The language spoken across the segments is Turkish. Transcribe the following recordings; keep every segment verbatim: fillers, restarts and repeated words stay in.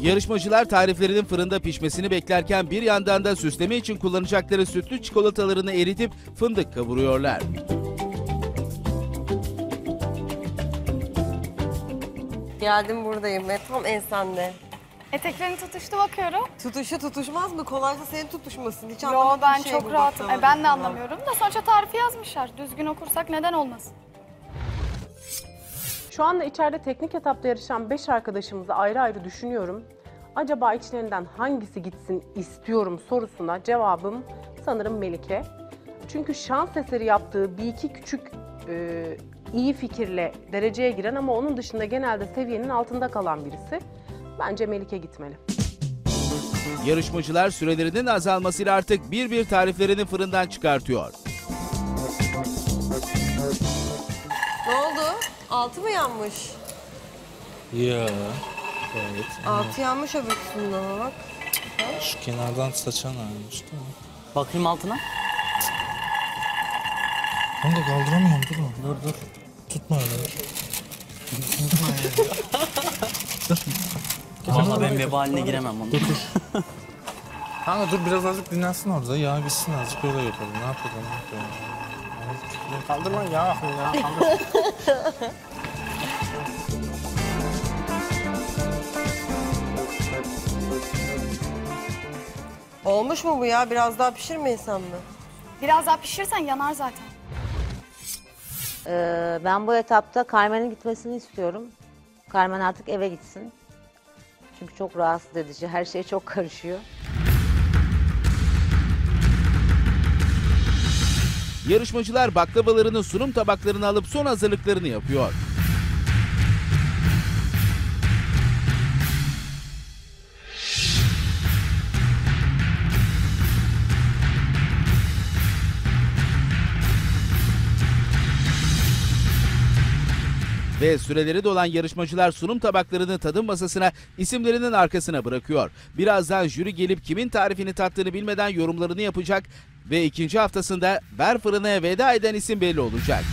Yarışmacılar tariflerinin fırında pişmesini beklerken bir yandan da süsleme için kullanacakları sütlü çikolatalarını eritip fındık kavuruyorlar. Geldim, buradayım. E, tam ensende. Eteklerini tutuştu bakıyorum. Tutuşu tutuşmaz mı? Kolaysa senin tutuşmasın. Hiç anlamadığım Yo, ben şey çok rahatım. E, ben de anlamıyorum da sonuçta tarifi yazmışlar. Düzgün okursak neden olmasın? Şu anda içeride teknik etapta yarışan beş arkadaşımızı ayrı ayrı düşünüyorum. Acaba içlerinden hangisi gitsin istiyorum sorusuna cevabım sanırım Melike. Çünkü şans eseri yaptığı bir iki küçük e, iyi fikirle dereceye giren ama onun dışında genelde seviyenin altında kalan birisi. Bence Melike gitmeli. Yarışmacılar sürelerinin azalmasıyla artık bir bir tariflerini fırından çıkartıyor. Ne oldu? Altı mı yanmış? Ya, evet. Altı yanmış öbür kısımda bak. Şu kenardan saçan ayrılmış değil mi? Bakayım altına. Onu da kaldıramıyorum, dur mu? Dur, dur. Tutma öyle. Tutma öyle. Valla ben vebaline giremem onu. Dur, dur. Kanka dur, biraz azıcık dinlensin orada. Ya bitsin azıcık, öyle yapalım. Ne yapalım, ne yapalım? Kaldır lan ya, ya kaldır. Olmuş mu bu ya? Biraz daha pişirmeysen mi? Biraz daha pişirsen yanar zaten. Ee, ben bu etapta Carmen'in gitmesini istiyorum. Carmen artık eve gitsin. Çünkü çok rahatsız edici, her şey çok karışıyor. Yarışmacılar baklavalarını sunum tabaklarına alıp son hazırlıklarını yapıyor. Ve süreleri dolan yarışmacılar sunum tabaklarını tadım masasına isimlerinin arkasına bırakıyor. Birazdan jüri gelip kimin tarifini tattığını bilmeden yorumlarını yapacak ve ikinci haftasında Ver Fırına'ya veda eden isim belli olacak.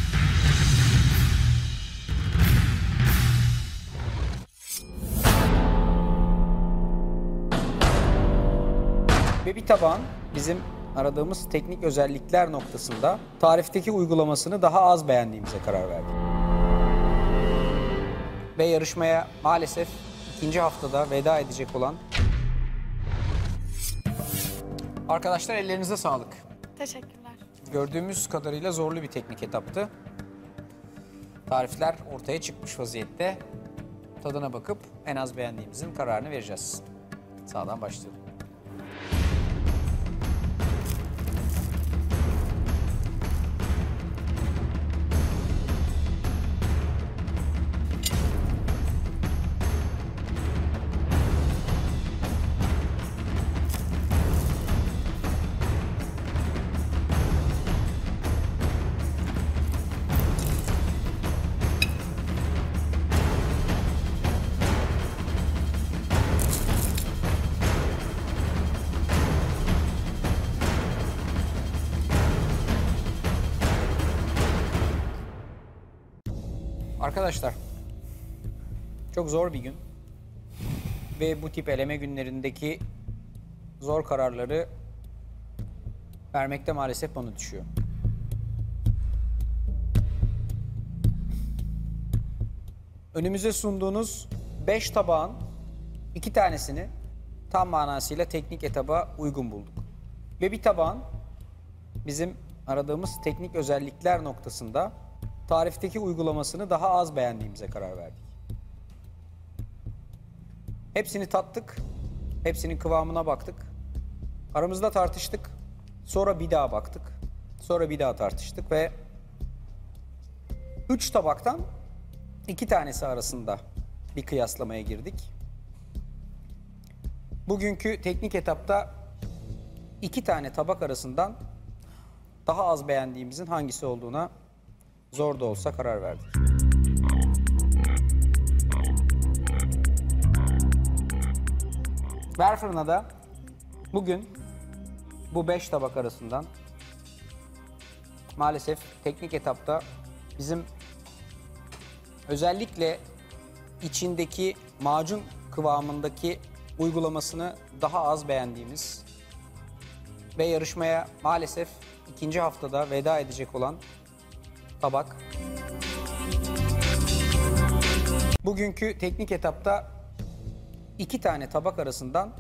Ve bir taban bizim aradığımız teknik özellikler noktasında tarifteki uygulamasını daha az beğendiğimize karar verdik. Ve yarışmaya maalesef ikinci haftada veda edecek olan... Arkadaşlar, ellerinize sağlık. Teşekkürler. Gördüğümüz kadarıyla zorlu bir teknik etaptı. Tarifler ortaya çıkmış vaziyette. Tadına bakıp en az beğendiğimizin kararını vereceğiz. Sağdan başlayalım. Arkadaşlar, çok zor bir gün ve bu tip eleme günlerindeki zor kararları vermekte maalesef bana düşüyor. Önümüze sunduğunuz beş tabağın iki tanesini tam manasıyla teknik etaba uygun bulduk. Ve bir tabağın bizim aradığımız teknik özellikler noktasında tarifteki uygulamasını daha az beğendiğimize karar verdik. Hepsini tattık, hepsinin kıvamına baktık. Aramızda tartıştık, sonra bir daha baktık, sonra bir daha tartıştık ve... Üç tabaktan iki tanesi arasında bir kıyaslamaya girdik. Bugünkü teknik etapta iki tane tabak arasından daha az beğendiğimizin hangisi olduğuna... Zor da olsa karar verdik. Ver Fırına'da bugün bu beş tabak arasından maalesef teknik etapta bizim özellikle içindeki macun kıvamındaki uygulamasını daha az beğendiğimiz ve yarışmaya maalesef ikinci haftada veda edecek olan tabak. Bugünkü teknik etapta iki tane tabak arasından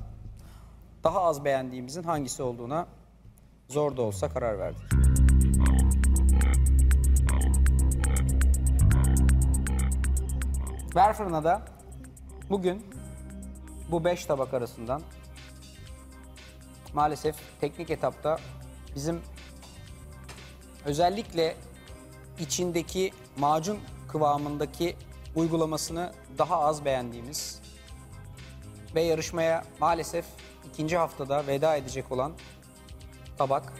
daha az beğendiğimizin hangisi olduğuna zor da olsa karar verdik. Ver Fırına'da bugün bu beş tabak arasından maalesef teknik etapta bizim özellikle içindeki macun kıvamındaki uygulamasını daha az beğendiğimiz ve yarışmaya maalesef ikinci haftada veda edecek olan tabak.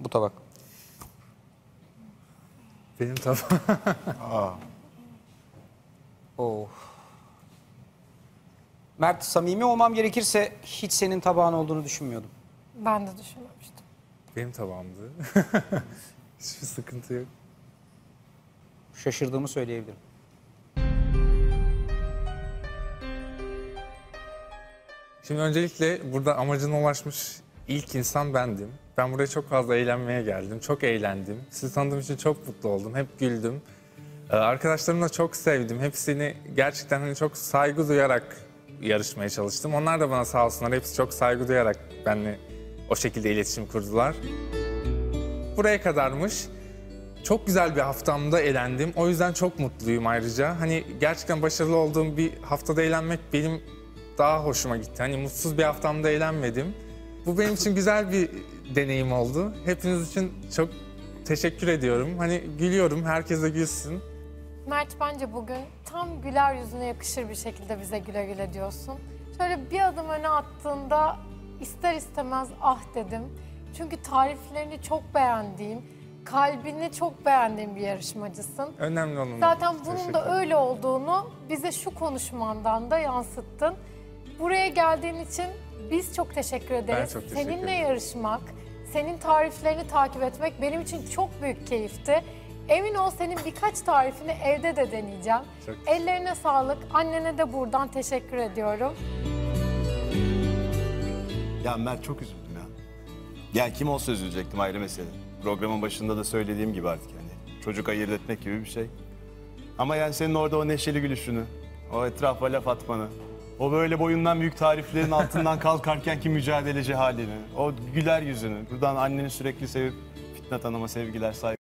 Bu tabak. Benim tabağım. Aa. Oh. Mert, samimi olmam gerekirse hiç senin tabağın olduğunu düşünmüyordum. Ben de düşünmemiştim. Benim tabağımdı. Hiçbir sıkıntı yok. Şaşırdığımı söyleyebilirim. Şimdi öncelikle burada amacına ulaşmış ilk insan bendim. Ben buraya çok fazla eğlenmeye geldim, çok eğlendim. Sizi tanıdığım için çok mutlu oldum, hep güldüm. Arkadaşlarımı da çok sevdim. Hepsini gerçekten hani çok saygı duyarak yarışmaya çalıştım. Onlar da bana sağ olsunlar. Hepsi çok saygı duyarak benimle o şekilde iletişim kurdular. Buraya kadarmış. Çok güzel bir haftamda eğlendim. O yüzden çok mutluyum ayrıca. Hani gerçekten başarılı olduğum bir haftada eğlenmek benim daha hoşuma gitti. Hani mutsuz bir haftamda eğlenmedim. Bu benim için güzel bir deneyim oldu. Hepiniz için çok teşekkür ediyorum. Hani gülüyorum. Herkes de gülsün. Mert, bence bugün tam güler yüzüne yakışır bir şekilde bize güle güle diyorsun. Şöyle bir adım öne attığında ister istemez ah dedim. Çünkü tariflerini çok beğendiğim, kalbini çok beğendiğim bir yarışmacısın. Önemli olan. Zaten bunun da öyle olduğunu bize şu konuşmandan da yansıttın. Buraya geldiğin için biz çok teşekkür ederiz. Ben çok teşekkür ederim. Seninle yarışmak, senin tariflerini takip etmek benim için çok büyük keyifti. Emin ol, senin birkaç tarifini evde de deneyeceğim. Çok. Ellerine sağlık. Annene de buradan teşekkür ediyorum. Ya Mert, çok üzüldüm ya. Ya kim olsa üzülecektim, ayrı mesele. Programın başında da söylediğim gibi artık yani. Çocuk ayırt etmek gibi bir şey. Ama yani senin orada o neşeli gülüşünü, o etrafa laf atmanı, o böyle boyundan büyük tariflerin altından kalkarkenki mücadeleci halini, o güler yüzünü. Buradan anneni sürekli sevip Fitnat Hanım'a sevgiler, saygı.